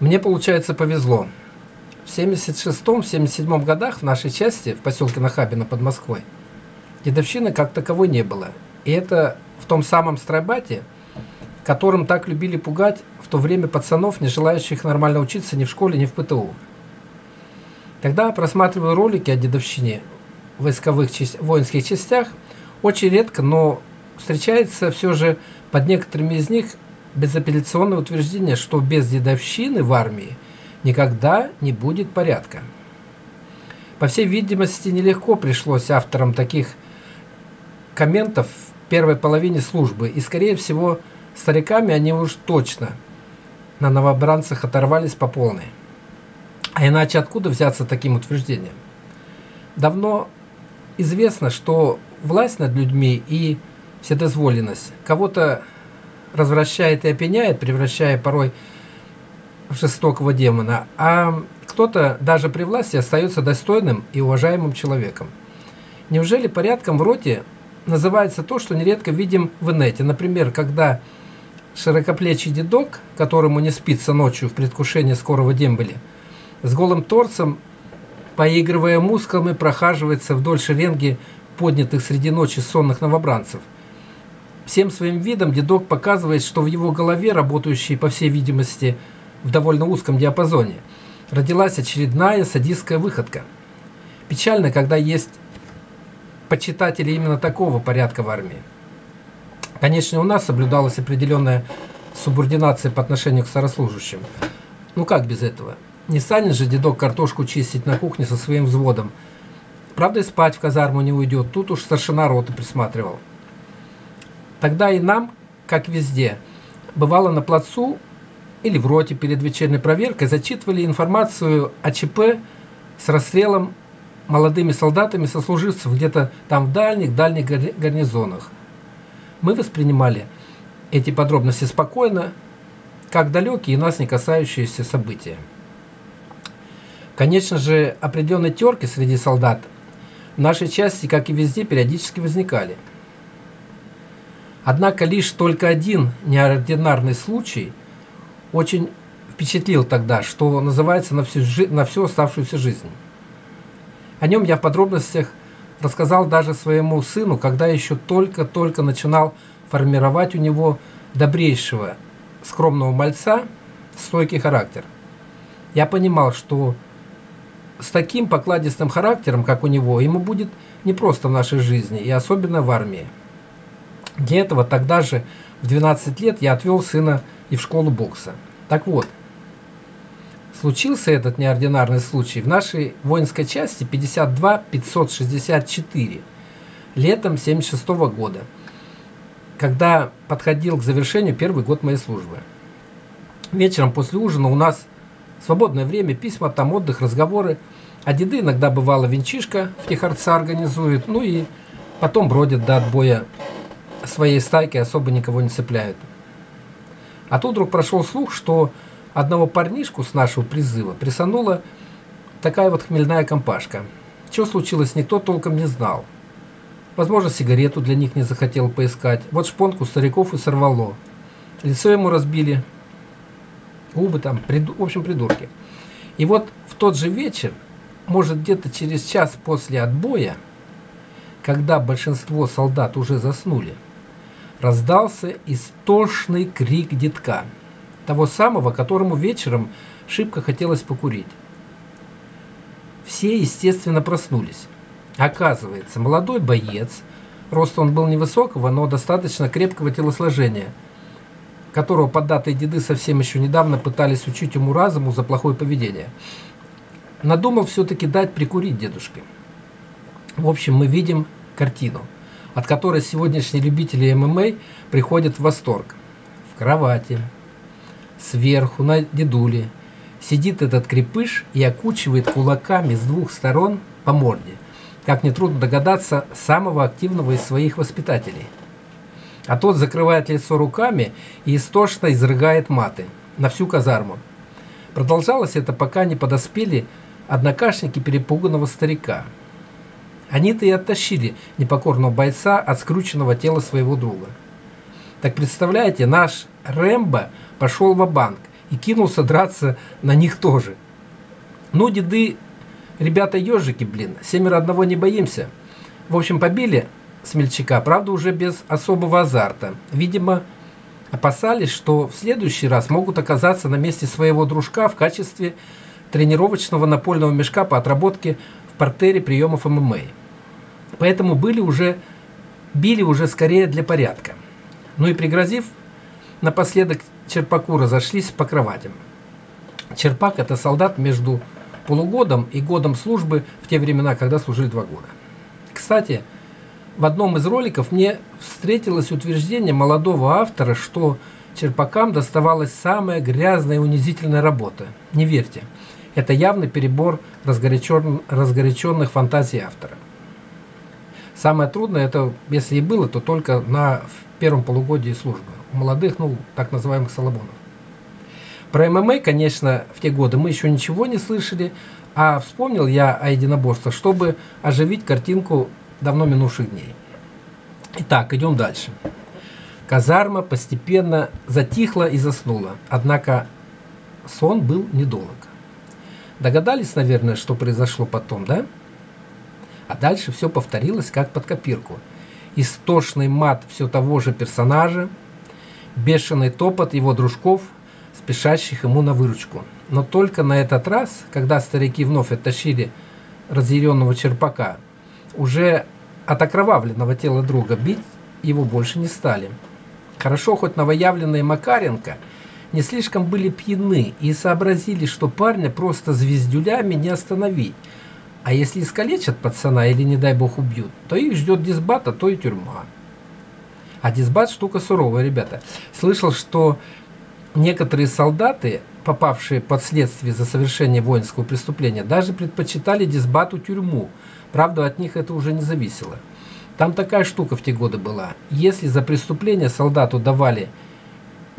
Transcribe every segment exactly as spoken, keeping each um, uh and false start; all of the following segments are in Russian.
Мне, получается, повезло. В семьдесят шестом — семьдесят седьмом годах в нашей части, в поселке Нахабино под Москвой, дедовщины как таковой не было. И это в том самом стройбате, которым так любили пугать в то время пацанов, не желающих нормально учиться ни в школе, ни в ПТУ. Когда просматриваю ролики о дедовщине в войсковых, воинских частях, очень редко, но встречается все же под некоторыми из них безапелляционное утверждение, что без дедовщины в армии никогда не будет порядка. По всей видимости, нелегко пришлось авторам таких комментов в первой половине службы, и, скорее всего, стариками они уж точно на новобранцах оторвались по полной. А иначе откуда взяться таким утверждением? Давно известно, что власть над людьми и вседозволенность кого-то развращает и опьяняет, превращая порой в жестокого демона, а кто-то даже при власти остается достойным и уважаемым человеком. Неужели порядком в роте называется то, что нередко видим в инете? Например, когда широкоплечий дедок, которому не спится ночью в предвкушении скорого дембеля, с голым торсом, поигрывая мускулами, прохаживается вдоль шеренги поднятых среди ночи сонных новобранцев. Всем своим видом дедок показывает, что в его голове, работающей, по всей видимости, в довольно узком диапазоне, родилась очередная садистская выходка. Печально, когда есть почитатели именно такого порядка в армии. Конечно, у нас соблюдалась определенная субординация по отношению к старослужащим. Ну как без этого? Не станет же дедок картошку чистить на кухне со своим взводом. Правда, и спать в казарму не уйдет, тут уж старшина роты присматривал. Тогда и нам, как везде, бывало на плацу или в роте перед вечерней проверкой зачитывали информацию о ЧП с расстрелом молодыми солдатами сослуживцев где-то там в дальних-дальних гарнизонах. Мы воспринимали эти подробности спокойно, как далекие и нас не касающиеся события. Конечно же, определенные терки среди солдат в нашей части, как и везде, периодически возникали. Однако лишь только один неординарный случай очень впечатлил тогда, что называется, на всю, на всю оставшуюся жизнь. О нем я в подробностях рассказал даже своему сыну, когда еще только-только начинал формировать у него добрейшего, скромного мальца стойкий характер. Я понимал, что с таким покладистым характером, как у него, ему будет непросто в нашей жизни, и особенно в армии. Для этого тогда же, в двенадцать лет, я отвел сына и в школу бокса. Так вот, случился этот неординарный случай в нашей воинской части пятьдесят два пятьсот шестьдесят четыре, летом семьдесят шестого года, когда подходил к завершению первый год моей службы. Вечером после ужина у нас свободное время, письма, там отдых, разговоры. А деды иногда бывало венчишка в Тихорца организуют, ну и потом бродят до отбоя своей стайки, особо никого не цепляют. А тут вдруг прошел слух, что одного парнишку с нашего призыва присанула такая вот хмельная компашка. Что случилось, никто толком не знал. Возможно, сигарету для них не захотел поискать. Вот шпонку стариков и сорвало. Лицо ему разбили. Губы там, приду, в общем, придурки. И вот в тот же вечер, может, где-то через час после отбоя, когда большинство солдат уже заснули, раздался истошный крик детка, того самого, которому вечером шибко хотелось покурить. Все, естественно, проснулись. Оказывается, молодой боец, рост он был невысокого, но достаточно крепкого телосложения, которого поддатые деды совсем еще недавно пытались учить уму-разуму за плохое поведение, надумал все-таки дать прикурить дедушке. В общем, мы видим картину, от которой сегодняшние любители ММА приходят в восторг. В кровати, сверху на дедуле, сидит этот крепыш и окучивает кулаками с двух сторон по морде, как нетрудно догадаться, самого активного из своих воспитателей. А тот закрывает лицо руками и истошно изрыгает маты на всю казарму. Продолжалось это, пока не подоспели однокашники перепуганного старика. Они-то и оттащили непокорного бойца от скрученного тела своего друга. Так представляете, наш Рэмбо пошел ва-банк и кинулся драться на них тоже. Ну, деды, ребята, ежики, блин, семеро одного не боимся. В общем, побили смельчака, правда, уже без особого азарта. Видимо, опасались, что в следующий раз могут оказаться на месте своего дружка в качестве тренировочного напольного мешка по отработке в партере приемов ММА. Поэтому были уже, били уже скорее для порядка. Ну и пригрозив, напоследок Черпаку разошлись по кроватям. Черпак – это солдат между полугодом и годом службы в те времена, когда служили два года. Кстати, в одном из роликов мне встретилось утверждение молодого автора, что черпакам доставалась самая грязная и унизительная работа. Не верьте, это явный перебор разгорячен, разгоряченных фантазий автора. Самое трудное, это, если и было, то только на в первом полугодии службы. У молодых, ну, так называемых салабонов. Про ММА, конечно, в те годы мы еще ничего не слышали, а вспомнил я о единоборстве, чтобы оживить картинку давно минувших дней. Итак, идем дальше. Казарма постепенно затихла и заснула, однако сон был недолг. Догадались, наверное, что произошло потом, да? А дальше все повторилось, как под копирку. Истошный мат все того же персонажа, бешеный топот его дружков, спешащих ему на выручку. Но только на этот раз, когда старики вновь оттащили разъяренного черпака, уже от окровавленного тела друга бить его больше не стали. Хорошо, хоть новоявленные Макаренко не слишком были пьяны и сообразили, что парня просто звездюлями не остановить. А если искалечат пацана или, не дай бог, убьют, то их ждет дисбат, а то и тюрьма. А дисбат штука суровая, ребята. Слышал, что некоторые солдаты, попавшие под следствие за совершение воинского преступления, даже предпочитали дисбату тюрьму. Правда, от них это уже не зависело. Там такая штука в те годы была. Если за преступление солдату давали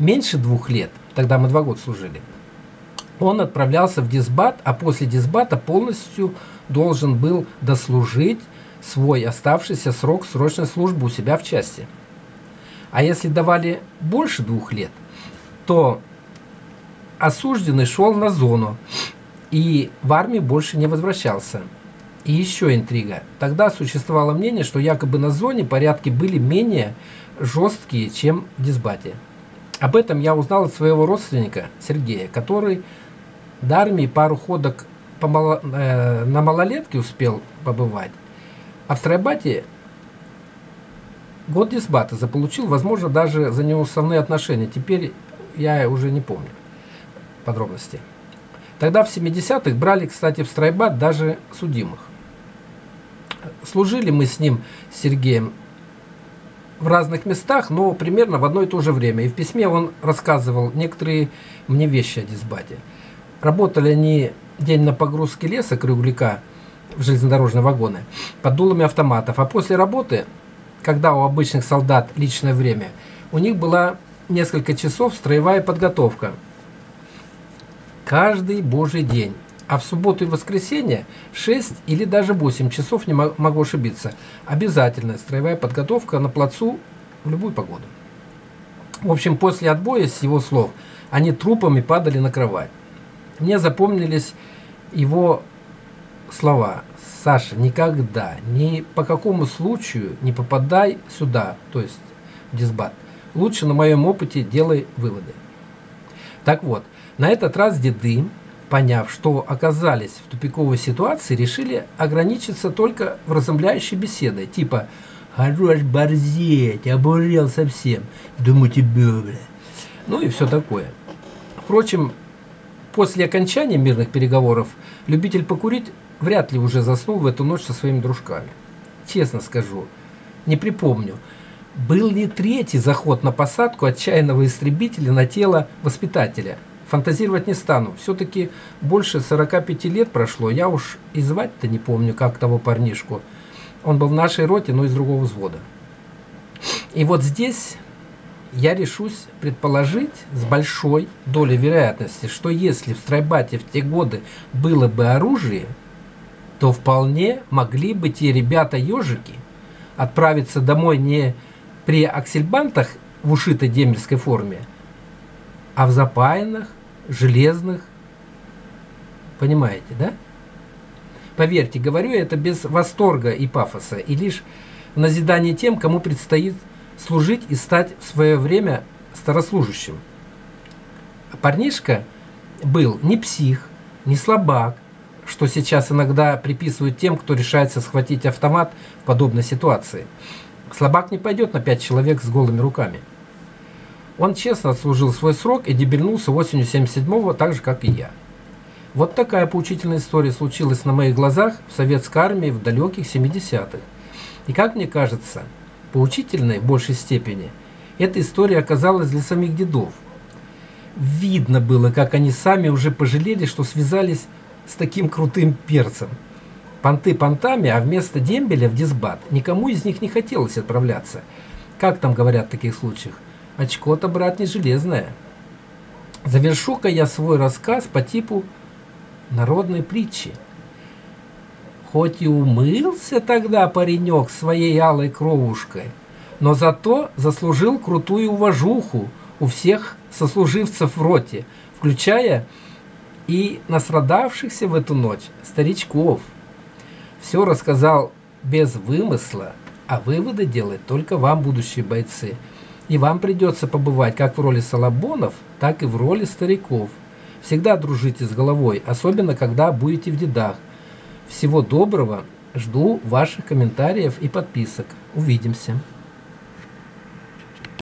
меньше двух лет, тогда мы два года служили, он отправлялся в дисбат, а после дисбата полностью должен был дослужить свой оставшийся срок срочной службы у себя в части. А если давали больше двух лет, то осужденный шел на зону и в армию больше не возвращался. И еще интрига. Тогда существовало мнение, что якобы на зоне порядки были менее жесткие, чем в дисбате. Об этом я узнал от своего родственника Сергея, который до армии пару ходок по мало, э, на малолетке успел побывать, а в стройбате год дисбата заполучил, возможно, даже за неуставные отношения. Теперь я уже не помню подробности. Тогда в семидесятых брали, кстати, в стройбат даже судимых. Служили мы с ним, с Сергеем, в разных местах, но примерно в одно и то же время. И в письме он рассказывал некоторые мне вещи о дисбате. Работали они день на погрузке леса, кругляка в железнодорожные вагоны под дулами автоматов. А после работы, когда у обычных солдат личное время, у них была несколько часов строевая подготовка. Каждый божий день. А в субботу и воскресенье шесть или даже восемь часов, не могу ошибиться, обязательная строевая подготовка на плацу в любую погоду. В общем, после отбоя, с его слов, они трупами падали на кровать. Мне запомнились его слова. «Саша, никогда, ни по какому случаю не попадай сюда, то есть в дисбат. Лучше на моем опыте делай выводы». Так вот, на этот раз деды, поняв, что оказались в тупиковой ситуации, решили ограничиться только вразумляющей беседой, типа «Хорош борзеть, обурел совсем, думаю тебя, бля». Ну и все такое. Впрочем, после окончания мирных переговоров любитель покурить вряд ли уже заснул в эту ночь со своими дружками. Честно скажу, не припомню, был ли третий заход на посадку отчаянного истребителя на тело воспитателя. Фантазировать не стану, все-таки больше сорока пяти лет прошло, я уж и звать-то не помню, как того парнишку. Он был в нашей роте, но из другого взвода. И вот здесь я решусь предположить с большой долей вероятности, что если в стройбате в те годы было бы оружие, то вполне могли бы те ребята-ежики отправиться домой не при аксельбантах в ушитой дембельской форме, а в запаянных железных. Понимаете, да? Поверьте, говорю это без восторга и пафоса, и лишь в назидании тем, кому предстоит служить и стать в свое время старослужащим. Парнишка был не псих, не слабак, что сейчас иногда приписывают тем, кто решается схватить автомат в подобной ситуации. Слабак не пойдет на пять человек с голыми руками. Он честно отслужил свой срок и дебильнулся осенью семьдесят седьмого, так же, как и я. Вот такая поучительная история случилась на моих глазах в советской армии в далеких семидесятых. И, как мне кажется, поучительной в большей степени эта история оказалась для самих дедов. Видно было, как они сами уже пожалели, что связались с таким крутым перцем. Понты понтами, а вместо дембеля в дисбат. Никому из них не хотелось отправляться. Как там говорят в таких случаях? Очко-то, брат, не железное. Завершу-ка я свой рассказ по типу народной притчи. Хоть и умылся тогда паренек своей алой кровушкой, но зато заслужил крутую уважуху у всех сослуживцев в роте, включая и настрадавшихся в эту ночь старичков. Все рассказал без вымысла, а выводы делать только вам, будущие бойцы. И вам придется побывать как в роли салабонов, так и в роли стариков. Всегда дружите с головой, особенно когда будете в дедах. Всего доброго, жду ваших комментариев и подписок. Увидимся.